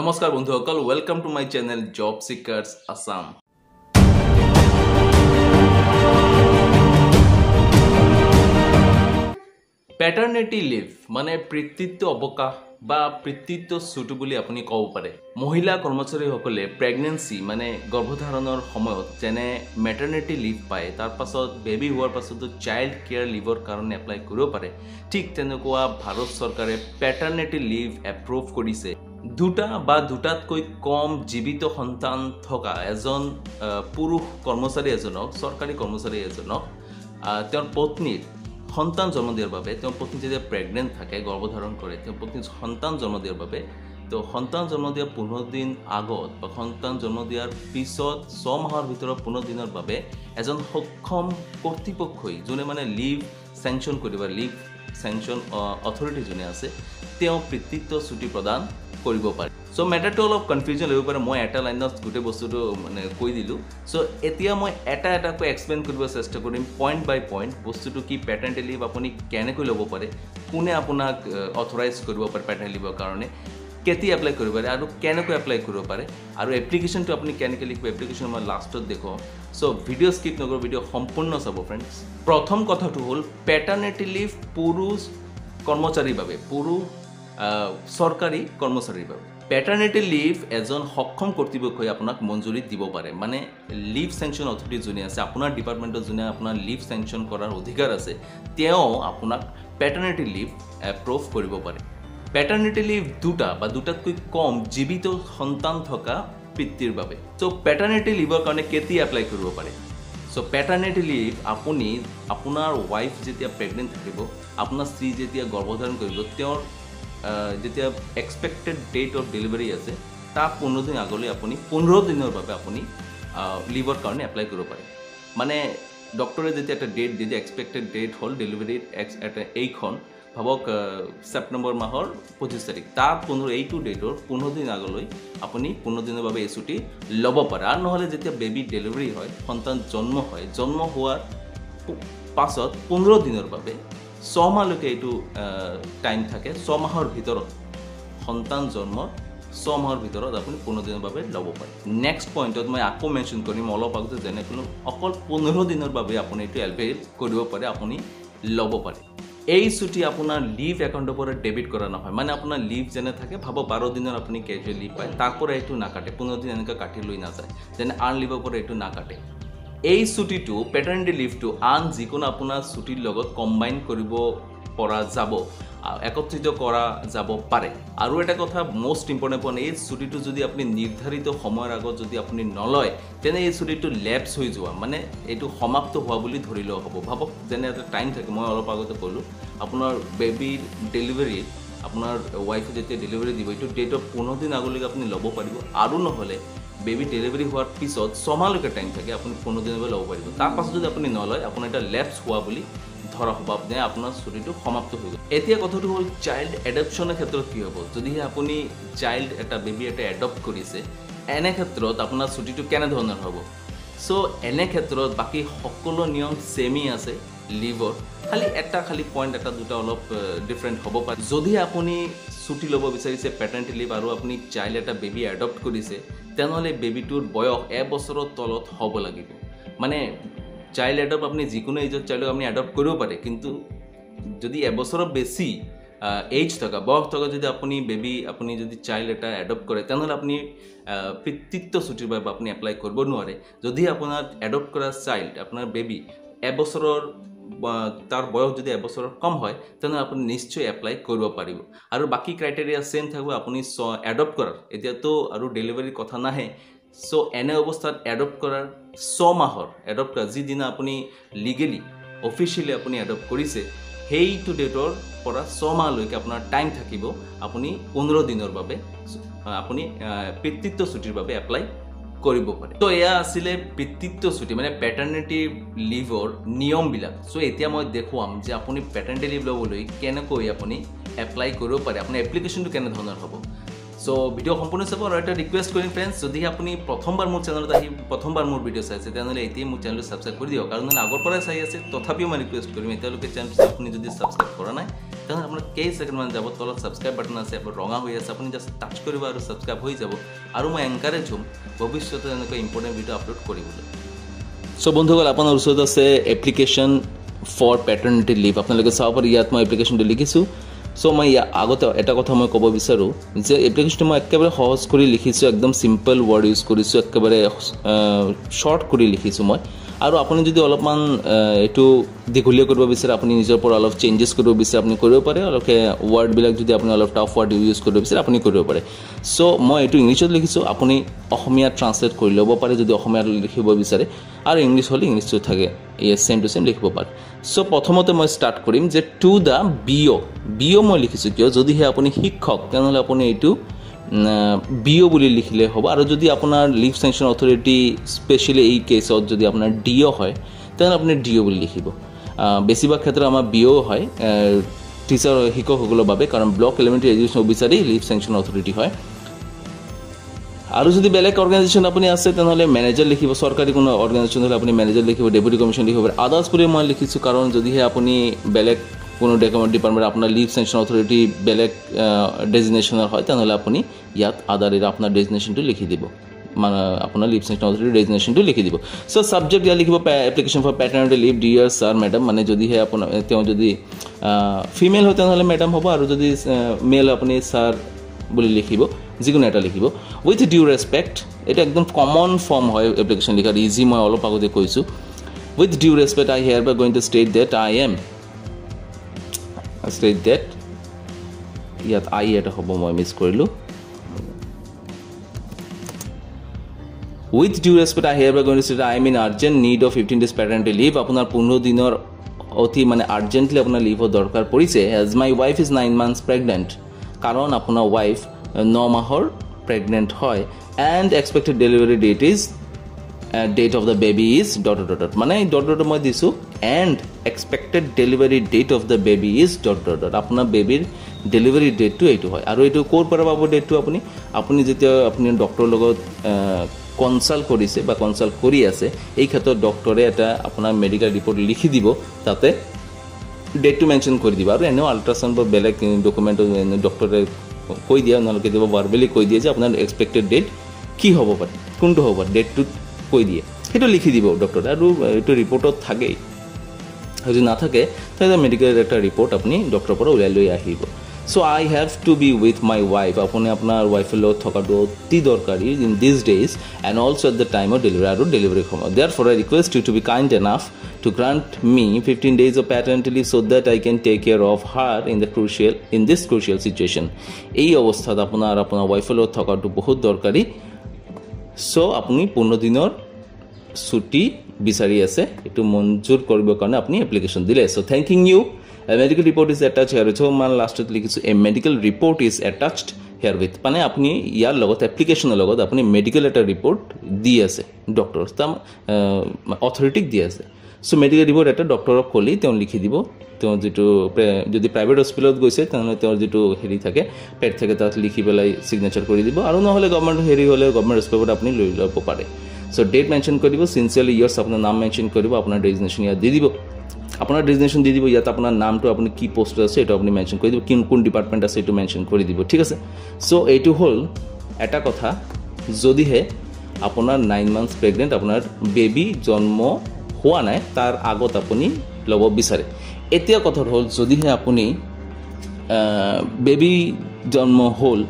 নমস্কার বন্ধু সকল, welcome to my channel job seekers Assam. Paternity leave মানে পিতৃত্ব অবকাশ বা পিতৃত্ব ছুট বলে আপনি কব পাৰে। মহিলা কর্মচারীসকলে প্রেগনেন্সি মানে গর্ভধারণৰ সময়ত যেনে ম্যাটার্নিটি লিভ পায়, তার পাছত বেবি হওয়ার পাছত চাইল্ড কেয়ার লিভর কারণে এপ্লাই কৰিব পাৰে। ঠিক তেনেকুৱা ভারত সরকারে প্যাটার্নিটি লিভ এপ্রুভ কৰিছে। দুটা বা দুটাতকৈ কম জীবিত সন্তান থকা এজন পুরুষ কর্মচারী এজনক, সরকারি কর্মচারী এজনক তেওঁৰ পত্নীৰ সন্তান জন্ম দেওয়ার, পত্নী যদি প্রেগনেন্ট থাকে, গর্ভধারণ করে, পত্নী সন্তান জন্ম দেওয়ার, তো সন্তান জন্ম দেওয়ার 15 দিন আগত বা সন্তান জন্ম দেওয়ার পিছত 6 মাহৰ ভিতৰত 15 দিনৰ এজন সক্ষম কর্তৃপক্ষই, যোনে মানে লিভ স্যাংশন করব, লিভ স্যাংশন অথরিটি যোনে আছে, পিতৃত্ব ছুটি প্রদান করব পারে। সো ম্যাটারটা অলপ কনফিউজন লাগব পারে, মই এটা লাইনত গোটে বস্তুটো মানে কই দিলো। সো এতিয়া মই এটাকৈ এক্সপ্লেইন কৰিব চেষ্টা কৰিম, পয়েন্ট বাই পয়েন্ট বস্তুটো কি। প্যাটার্নিটি লিভ আপুনি কেনেকৈ ল'ব পাৰে, কোনে আপোনাক অথরাইজ কৰিব পাৰে প্যাটার্নিটি লিভৰ কাৰণে, কেতিয়া এপ্লাই কৰিব পাৰে আৰু কেনেকৈ এপ্লাই কৰিব পাৰে, আৰু এপ্লিকেশনটো আপুনি কেনেকৈ লিখিব, এপ্লিকেশন মই লাষ্টত দেখো। সো ভিডিও স্কিপ নকৰো, ভিডিও সম্পূৰ্ণ চাব ফ্ৰেণ্ডস। প্ৰথম কথাটো হ'ল প্যাটার্নিটি লিভ পুৰুষ কৰ্মচাৰীৰ বাবে, পুৰুষ সরকারি কর্মচারীর বাবে। প্যাটার্নিটি লিভ এজন সক্ষম কর্তৃপক্ষই আপনার মঞ্জুরি দিব পারে, মানে লিভ স্যাংশন অথরিটি যোনে আছে, আপনার ডিপার্টমেন্টত যোনে আপনার লিভ স্যাংশন করার অধিকার আছে, আপনার প্যাটার্নিটি লিভ এপ্রুভ করব পারে। প্যাটার্নিটি লিভ দুটা বা দুটাতকৈ কম জীবিত সন্তান থাকা পিতৃৰ বাবে। সো প্যাটার্নিটি লিভৰ কারণে কেতিয়া এপ্লাই করব পারে। সো প্যাটার্নিটি লিভ আপনি আপনার ওয়াইফ যেতিয়া প্রেগনেন্ট থাকিব, আপনার স্ত্রী যেতিয়া গর্ভধারণ করব, যেতিয়া এক্সপেক্টেড ডেট অফ ডেলিভারি আছে তার 15 দিন আগলে আপনি 15 দিনের আপনি লিভর কারণে এপ্লাই করব পারে। মানে ডক্টরে যদি একটা ডেট দিয়ে, এক্সপেক্টেড ডেট হল ডেলিভারি এইখন ভাবক সেপ্টেম্বর মাহর 25 তারিখ, তার 15 ডেটর 15 দিন আগলে আপনি 15 দিনের এই ছুটি লব পারে। আর নহলে যেতিয়া বেবি ডেলিভারি হয়, সন্তান জন্ম হয়, জন্ম হওয়ার পাছত 15 দিনের 6 মাহলৈকে এইটো টাইম থাকে। 6 মাহৰ ভিতৰত, সন্তান জন্মৰ 6 মাহৰ ভিতৰত আপুনি 15 দিনৰ ল'ব পাৰে। নেক্সট পইণ্টত মই আকৌ মেনশ্যন কৰিম অলপ আগতে, যেনে কোনো অকল 15 দিনৰ আপুনি এইটো এলপি কৰিব পাৰে, আপুনি ল'ব পাৰে। এই ছুটি আপোনাৰ লিভ একাউণ্টৰ পৰা ডেবিট কৰা নহয়, মানে আপোনাৰ লিভ যেনে থাকে ভাব 12 দিনৰ আপুনি কেজুৱেল লিভ পায়, তাৰ পৰা এইটো নাকাটে, 15 দিন এনেকৈ কাটি লৈ নাযায়, যেনে আন লিভৰ পৰা এইটো নাকাটে। এই ছুটিটো, প্যাটার্নিটি লিভটো আন যিকোনো আপোনাৰ ছুটিৰ লগত কম্বাইন কৰিব পৰা যাব, একত্ৰিত কৰা যাব পাৰে। আৰু এটা কথা মোস্ট ইম্পৰ্টেণ্ট পইণ্ট, এই ছুটিটো যদি আপুনি নিৰ্ধাৰিত সময়ৰ আগত যদি আপুনি নলয়, তেনে এই ছুটিটো লেপছ হৈ যোৱা, মানে এইটো সমাপ্ত হোৱা বুলি ধৰি লোৱা হ'ব। ভাবক যেনে এটা টাইম থাকে, মই অলপ আগতে ক'লোঁ, আপোনাৰ বেবিৰ ডেলিভাৰী, আপোনাৰ ওয়াইফে যেতিয়া ডেলিভাৰী দিব, এইটো ডেটৰ 15 দিন আগলৈকে আপুনি ল'ব পাৰিব। আৰু নহ'লে বেবি ডেলিভারি হওয়ার পিছত 6 মাহলৈকে টাইম থাকে, আপনি 15 দিনের লব পাব। তার পাছত যদি আপনি নলয়, আপনার এটা লেপস হওয়া বলে ধরা হব, আপনি আপনার ছুটিটো সমাপ্ত হয়ে গেল। এতিয়া কথাটো হল চাইল্ড এডপশনের ক্ষেত্রে কি হব। যদি আপনি চাইল্ড এটা বেবি এটা এডপ্ট করেছে, এনে ক্ষেত্ৰত আপনার ছুটিটো কেনে ধরনের হব। সো এনে ক্ষেত্ৰত বাকি সকল নিয়ম সেমই আছে লিভর, খালি পয়েন্ট এটা দুটা অলপ ডিফারেন্ট হব পারে। যদি আপনি ছুটি লব বিচাৰিছে প্যাটার্নিটি লিভ, আর আপনি চাইল্ড এটা বেবি এডপ্ট করেছে, তেনহলে বেবিটোর বয়স এবছৰৰ তলত হব লাগিব। মানে চাইল্ড এডপ্ট আপনি যিকোনো এজত চাইল্ডক আপনি এডপ্ট কৰিব পাৰে, কিন্তু যদি এবছৰৰ বেছি এইজ থকা, বয়স থকা যদি আপনি বেবি আপনি যদি চাইল্ড এটা এডপ্ট কৰে, তেনহলে আপনি পিতৃত্ব ছুটিৰ বাবে আপনি এপ্লাই কৰিব নোৱাৰে। যদি আপোনাৰ এডপ্ট কৰা চাইল্ড, আপোনাৰ বেবি এবছৰৰ, তার বয়স যদি এবছৰৰ কম হয়, তেনে আপনি নিশ্চয় এপ্লাই কৰিব পাৰিব। আৰু বাকি ক্রাইটেরিয়া সেম থাকিব, আপনি এডপ্ট কৰাৰ, এতিয়াতো আৰু ডেলিভারির কথা নাহে। সো এনে অৱস্থাত এডপ্ট কৰাৰ 6 মাহৰ এডপ্ট কৰা, যিদিনা আপনি লিগেলি অফিচিয়েলি আপনি এডপ্ট কৰিছে, সেইটো ডেটৰ পৰা 6 মাহলৈকে আপোনাৰ টাইম থাকিব, আপনি 15 দিনৰ আপনি পিতৃত্ব ছুটিৰ এপ্লাই কৰিব পাৰে। তো এয়া আসলে পিতৃত্ব ছুটি মানে প্যাটার্নিটি লিভৰ নিয়মবিলাক। সো এতিয়া মই দেখুৱাম যে আপুনি প্যাটার্নিটি লিভ লবলৈ কেনেকৈ আপুনি এপ্লাই কৰিব পাৰে, আপোনাৰ এপ্লিকেশনটো কেনে ধৰণৰ হ'ব। সো ভিডিও সম্পূৰ্ণ চাব, আৰু এটা ৰিকুৱেষ্ট কৰিম ফ্ৰেণ্ডছ, যদি আপুনি প্ৰথমবাৰ মোৰ চেনেলত আহি প্ৰথমবাৰ মোৰ ভিডিও চাইছে, তেনেহ'লে এতিয়া মোৰ চেনেলটো ছাবস্ক্ৰাইব কৰি দিয়ক। কাৰণ আগৰ পৰাই চাই আছে, তথাপিও মই ৰিকুৱেষ্ট কৰিম, এতিয়ালৈকে চেনেলটো আপুনি যদি ছাবস্ক্ৰাইব কৰা নাই, तहन आपन के सेकंड मान जाबो तल सब्सक्राइब बटन आसे रंगा होय आसे आपन जस्ट टच करबा आरो सब्सक्राइब होय जाबो आरो म एंकरेज हम भविष्यत जनक इंपोर्टेंट वीडियो अपलोड करिबो। सो बंधुगण आपन उरसोदा से एप्लीकेशन फॉर पैटर्निटी लीव आपन लगे सापर यात म एप्लीकेशन दे लिखिसु। सो मैं आगत एटा कथा मैं कब बिचारू जे एप्लीकेशन मैं एकेबारे सहज करी लिखिसु, एकदम सिंपल वर्ड यूज करिसु, एकेबारे शॉर्ट करी लिखिसु मैं आरो आपन जदि अलपमान एटु दिगुलिया करबा बिचार आपनि निजर पर अलफ चेंजेस करबा बिचार आपनि करबो पारे अलके वर्ड बिलाक जदि आपनि अलफ टफ वर्ड यूज करबा बिचार आपनि करबो पारे। सो मैं एटु इंग्लिशत लिखिसु, आपनि अहोमिया ट्रांसलेट करि लबो पारे जदि अहोमिया लिखिबो बिचारे आरो इंग्लिश हल इंग्लिश तो थाके ये सेम टू सेम लिखबो पारे। सो प्रथमते मैं स्टार्ट करिम जे टू द बीओ बीओ মই লিখিছো কিয় যদি হে আপুনি শিক্ষক তেনহলে আপুনি এটু बीओ বুলি লিখিলে হ'ব আৰু যদি আপোনাৰ লিভ স্যাংশন অথৰিটি স্পেশালি এই কেছত যদি আপোনাৰ ডিও হয় তেনহলে আপুনি ডিও বুলি লিখিব। বেছিভাগ ক্ষেত্ৰত আমাৰ बीओ হয় টিচার শিক্ষকসকলৰ বাবে কাৰণ block elementary education officer leave sanction authority হয়। আৰু যদি বেলেগ অৰ্গেনাইজেশ্যন আপুনি আছে তেনহলে ম্যানেজাৰ লিখিব, চৰকাৰী কোনো অৰ্গেনাইজেশ্যন হ'লে আপুনি ম্যানেজাৰ লিখিব, ডেপুটি কমিশ্যন লিখিব। আদার্স বুলি মই লিখিছো কাৰণ যদি হে আপুনি বেলেগ कोनो डिपार्टमेंट अपना लीव सेंशन अथॉरिटी बेलेग डेजिग्नेशनर है तेल अपनी इतना आधारे अपना डेजिग्नेशन तो लिखी दी माना अपना लीव सेंशन अथॉरिटी डेजिग्नेशन तो लिखी दी। सो सब्जेक्ट या लिखा application for paternity leave dear sir madam मानने जो है फिमेल हो मैडम हम और जो मेल अपनी सर लिख जिको एट लिख उथ ड्यू रेसपेक्ट ये एकदम कमन फर्म है एप्लिकेशन लिखार इजी मैं अलग आगते कैसा with due respect I hereby going to state that I am state that इतना आई एट हम मैं मिस कर with due respect I hereby going to state I am in urgent need of 15 days paternity leave अपना 15 दिन अति मानने आर्जेंटली अपना liver दरकार पड़ी से as my wife is 9 months pregnant कारण अपना वाइफ 9 माहर प्रेगनेंट है and expected delivery date is date of the baby is dot dot dot माने डट डट मैं दिसु and expected delivery date of the baby is dot dot dot अपना बेबीर delivery date तो यू है और ये कौर पर पा डेट तो अपनी अपनी जो अपनी डॉक्टर लगत कन्सल्ट करिसे बा कन्सल्ट करि आसे एई क्षेत्र डॉक्टरे एटा अपना मेडिकल रिपोर्ट लिखि दिबो ताते डेट तो मेंशन करि दिबा और एने अल्ट्रासाउंड बा बेलेग डॉक्यूमेंट डॉक्टरे कहि दिया न लगे दिबा वर्बली कहि दिए जे अपना एक्सपेक्टेड डेट की होबो पारे कोनটো होबो डेट तो कोई दिए ये लिखी दी डॉक्टर और ये रिपोर्ट थके जो ना थे तो मेडिकल एक रिपोर्ट अपनी डॉक्टर पर ऊल् ली। So I have to be with my wife अपनी अपना वाइफर लगत थका अति दरकारी in this days and also at the time of delivery और डिलीवरी समय therefore I request you to be kind enough to grant me 15 days of paternity leave so that I can take care of her in this crucial situation ये अवस्था अपना वाइफर लगत थका बहुत दरकारी। सो अपनी 15 दिन ছুটি বিচাৰি আছে এটো মঞ্জুৰ কৰিবৰ কাৰণে আপুনি এপ্লিকেশন দিলে। So thanking you a medical report is attached herewith মান লাস্টত লিখিছো a medical report is attached herewith মানে আপুনি ইয়াৰ লগত এপ্লিকেশনৰ লগত আপুনি মেডিকেল এটা ৰিপৰ্ট দি আছে ডক্টৰ তাম অথৰিটিক দি আছে। সো মেডিকেল ৰিপৰ্ট এটা ডক্টৰক কলি তেওঁ লিখি দিব তেওঁ যেটো যদি প্ৰাইভেট হস্পিটালত গৈছে তেনে তেওঁৰ যেটো হেৰি থাকে পেড থাকে তাত লিখি পেলাই সিগনেচাৰ কৰি দিব আৰু নহলে গভৰ্ণমেণ্ট হেৰি হলে গভৰ্ণমেণ্ট হস্পিটালত আপুনি লৈ ল'ব পাৰে। सो डेट मेंशन करिबो सिंसियरली इयर्स अपना नाम मेंशन करिबो अपना डेजिग्नेशन या दे दिबो अपना डेजिग्नेशन दे दिबो यात अपना नाम तो अपनी की पोस्ट আছে এটা আপনি মেনশন কৰি দিব কোন কোন ডিপার্টমেন্ট আছে এটা মেনশন কৰি দিব ঠিক আছে। সো এটু হল এটা কথা যদি হে আপোনাৰ 9 মান্থ প্রেগনেন্ট আপোনাৰ বেবি জন্ম হোৱা নাই তাৰ আগত আপুনি লব বিচাৰে। এতিয়া কথা হল যদি হে আপুনি বেবি জন্ম হল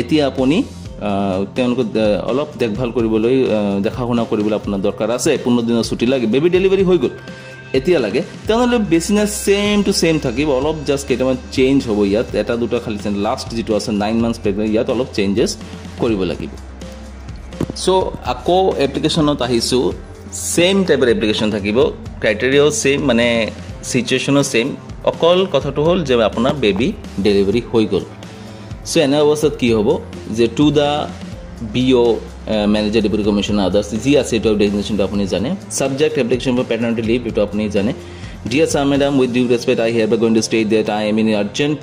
এতিয়া আপুনি তেওঁলোক অলপ দেখভাল কৰিবলৈ দেখা শুনা কৰিবলৈ আপোনাৰ দৰকাৰ আছে 15 দিনৰ ছুটি লাগে বেবি ডেলিভাৰী হৈ গ'ল এতিয়া লাগে তেনলে বেছি না সেম টু সেম থাকিব অলপ জাস্ট কেইটামান চেঞ্জ হ'ব ইয়াত এটা দুটা খালি চেঞ্জ লাষ্ট যেটো আছে 9 মান্থ প্ৰেগনেন্ট ইয়াত অলপ চেঞ্জেছ কৰিব লাগিব। সো আকৌ এপ্লিকেশ্যনত আহিছো সেম টাইপৰ এপ্লিকেশ্যন থাকিব ক্ৰাইটেৰিয়াও সেম মানে সিচুৱেশ্যনো সেম অকল কথাটো হ'ল যে আপোনাৰ বেবি ডেলিভাৰী হৈ গ'ল। सो एने अवस्थात कि हम जे to the B O manager deputy commissioner आदार्स जी आए डेजिग्नेशन अपनी जाने subject application for paternity leave ये अपनी जाने dear sir madam with due respect I hereby going to state that I am in urgent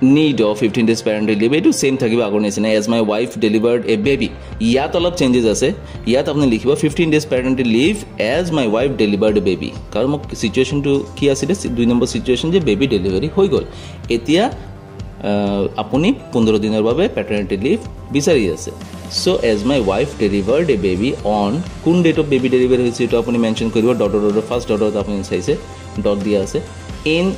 need of 15 days parental leave etu same thakiba agor nisina as my wife delivered a baby yat alop changes ase yat apni likhiba 15 days parental leave as my wife delivered a baby karon mok situation to ki asile 2 number situation je baby delivery hoi gol etia apuni 15 dinor babe paternity leave bisari ase so as my wife delivered a baby on kun date of baby delivery hoise etu apuni mention koribo dot first dot apuni saise dot dia ase in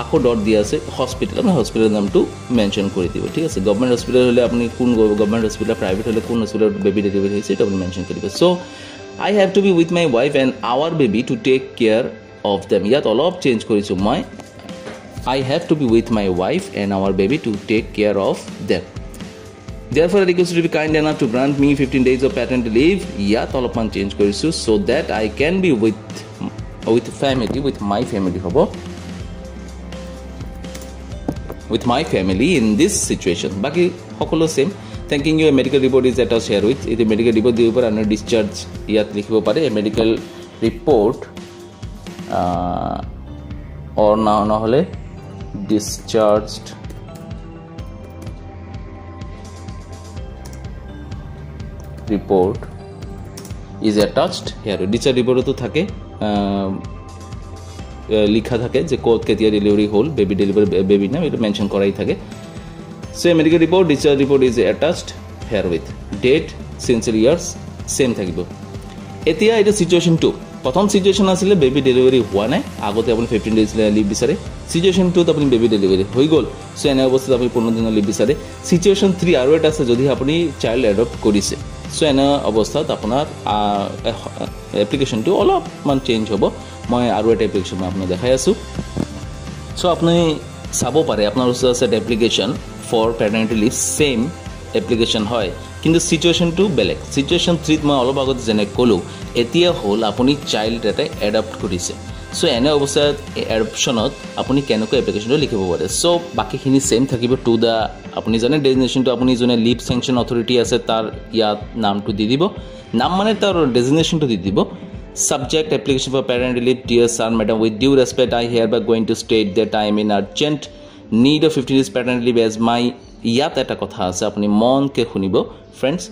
आको dot दिया আছে hospital अपना hospital नाम तो mention করে দিব ঠিক আছে गवर्नमेंट हॉस्पिटल হলে আপনি কোন गवर्नमेंट हॉस्पिटल प्राइवेट হলে কোন হসপিটাল বেবি ডেলিভারি হয়েছে এটা আপনি মেंशन করে দিবেন so I have to be with my wife and our baby to take care of them ইয়াত অল অফ চেঞ্জ কৰিছো মই I have to be with my wife and our baby to take care of them therefore I request you to be kind enough to grant me 15 days of paternity leave ইয়াত all of change কৰিছো so that I can be with family with my family হব with my family in this situation baki hokolo same thanking you a medical report is that I share with the medical report the upar under discharge yat likhibo pare a medical report or na hole discharged report is attached here discharge report to thake लिखा থাকে যে code কেতিয়া delivery হল baby delivery baby নাম এটা mention করাই থাকে so medical report discharge report is attached herewith date sincere yours same থাকিব এতিয়া এটা সিচুয়েশন 2 প্রথম সিচুয়েশন আসলে বেবি ডেলিভারি হোৱা নাই আগতে আপুনি 15 ডেজ লিভ বিচাৰে সিচুয়েশন 2 ত আপুনি বেবি ডেলিভারি হৈ গল সো এনে অৱস্থাত আপুনি 15 দিনৰ লিভ বিচাৰে সিচুয়েশন 3 আৰু এটা আছে যদি আপুনি চাইল্ড এডপ্ট কৰিছে সো এনে অৱস্থাত আপোনাৰ এপ্লিকেশন 2 অলপ মান চেঞ্জ হ'ব मैं और एट एप्लिकेशन में आपको देखा सो अपनी चाब पे अपना application for paternity leave same application है किंतु सिचुएशन टू बेलेग सिचुएशन थ्री मैं अलग आगत जेने कलो एतिया हल आपुनी चाइल्ड एट एडप्ट करिसे सो एने अवस्थात एडप्शन आपुनी केनेको एप्लिकेशन लिखिब पारे सो बाकी सेम थाकिब टू द आपुनी जाने डेजिग्नेशन तो आपुनी जोने लीव सैंक्शन अथॉरिटी आसे तार या नाम तो दी दिबो नाम माने तार डेजिग्नेशन तो दी दिबो subject application for parental leave dear son madam with due respect I hereby going to state that I am in urgent need of 15 days parental leave as my yat eta kotha ase apni mon ke khunibo friends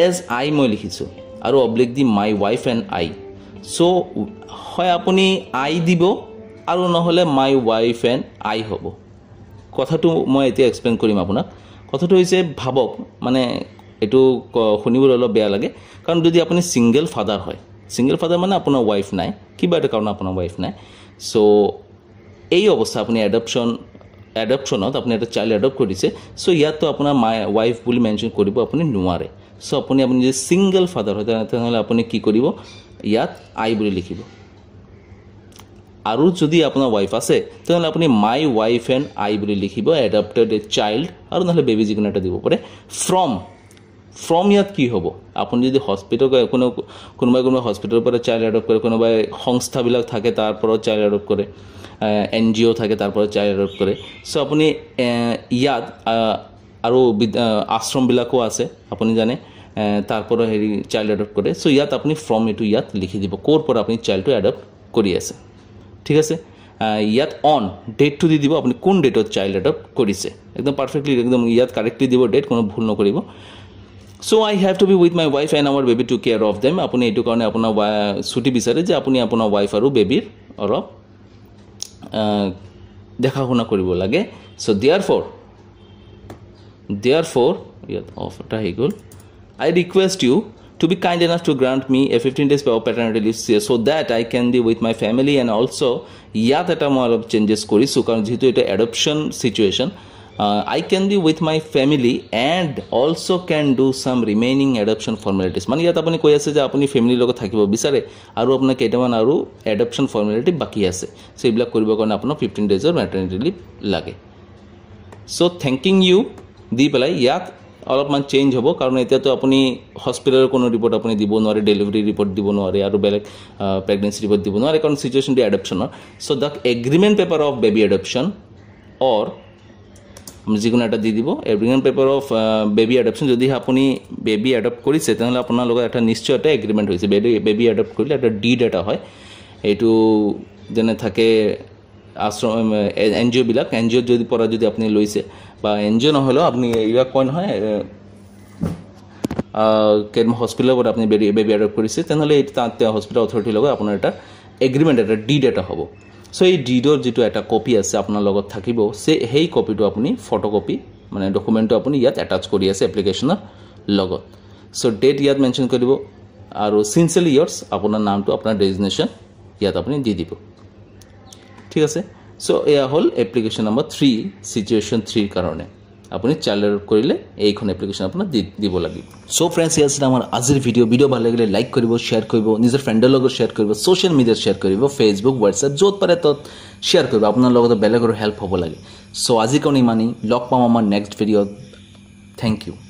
as I moi likhichu aru oblique di my wife and I so hoy apni I dibo aru na hole my wife and I hobo kotha tu moi eti explain korim apunak kotha tu hoise bhabok mane etu khunibol holo beya lage karon jodi apni single father hoy single father माना अपना wife ना क्या कारण अपना wife ना सो ये अवस्था अपनी एडप्शन एडप्शन अपनी एक चाइल्ड एडप्ट करें सो इतना अपना माय वाइफ बोली मेंशन करिबो अपनी नुवारे सो अपनी अपनी जो सिंगल फादर होता है तो अपनी कि करिबो इतना आई बोली लिखिबो और जो अपना वाइफ आसे तो अपनी माय वाइफ एंड आई बोली लिखिबो एडप्टेड ए चाइल्ड और ना बेबी जिको एटा दिबो पारे फ्रॉम फ्रम इतना कि हम अपनी जो हस्पिटल क्या हस्पिटल चाइल्ड एडप्ट करे संस्था थे तार चाइल्ड एडप्ट करे एन जी ओ थे तार चाइल्ड एडप्ट करे सो अपनी इतना आश्रमको आनी जाने तार हेरी चाइल्ड एडप्ट करे सो इतना अपनी फ्रम ये लिखी दी कौर अपनी चाइल्ड तो एडप्ट कर ठीक है इतना ऑन डेट तो दी दी अपनी कौन डेट चाइल्ड एडप्ट कर एकदम परफेक्टली एकदम इतना कारेक्टली दी डेट को भूल नक so I have to be with my wife and our baby to care of them apuni etu karone apuna chuti bisare je apuni apuna wife aru baby or dekha hona koribo lage so therefore yet of ta hegol I request you to be kind enough to grant me a 15 days paternity leave so that I can be with my family and also yet eta more changes kori so karon jehetu eta adoption situation I can be with my family and also can do some remaining adoption formalities मान यात आपने कोई ऐसे जा आपनी family लोगों थाकिबो बिचारे आरो अपना केटामान आरो adoption formality बाकी आसे सो इब्ला करिबो कोन आपनो 15 days or maternity leave लागे so thanking you दी पलाई यात अलग मान चेंज होबो कारण एतिया तो आपनी हॉस्पिटल कोनो रिपोर्ट आपनी दिबो नरे डिलीवरी रिपोर्ट दिबो नरे आरो बेलेग प्रेगनेंसी रिपोर्ट दिबो नरे कारण situation the adoption so the agreement paper of baby adoption और जिको एट दी दिव agreement paper of baby adoption जो अपनी बेबी एडप्ट कर निश्चय एट एग्रीमेंट बेबी एडप्ट कर डीड एट है यू जेने थके আশ্রম এনজিওবিলাক এনজিও যদি পড়া যদি আপনি লইছে বা এনজিও নহলো আপনি ইয়া কোন হয় কেন হসপিটাল পর আপনি বেবি অ্যাডপ্ট করিছে তাহলে এটা হসপিটাল অথরিটি লগে আপনার এটা এগ্রিমেন্ট এটা ডিড এটা হবো সো এই ডিডৰ যেটো এটা কপি আছে আপোনাৰ লগত থাকিব সে হেই কপিটো আপনি ফটোকপি মানে ডকুমেন্টটো আপনি ইয়াত অ্যাটাচ কৰি আছে এপ্লিকেশনৰ লগত সো ডেট ইয়াত মেনশন কৰিব আৰু সিনসিয়ারলি ইয়ার্স আপোনাৰ নামটো আপোনাৰ ডেজিগনেশন ইয়াত আপনি দি দিব ঠিক আছে সো এয়া হল এপ্লিকেশন নম্বৰ 3 সিচুয়েশন 3 কাৰণে আপনি চালার করিলে এইখন এপ্লিকেশন আপনা দিব লাগিব সো फ्रेंड्स ইয়াস আমাৰ আজিৰ ভিডিও ভিডিও ভাল লাগিলে লাইক কৰিব শেয়ার কৰিব নিজৰ ফ্ৰেণ্ডৰ লগত শেয়ার কৰিব সোশ্যাল মিডিয়াত শেয়ার কৰিব ফেসবুক WhatsApp যত পাৰে তত শেয়ার কৰিব আপোনাৰ লগত বেলেগৰ হেল্প হ'ব লাগে সো আজি কোনি মানি লগ পাম আমাৰ নেক্সট ভিডিও থ্যাংক ইউ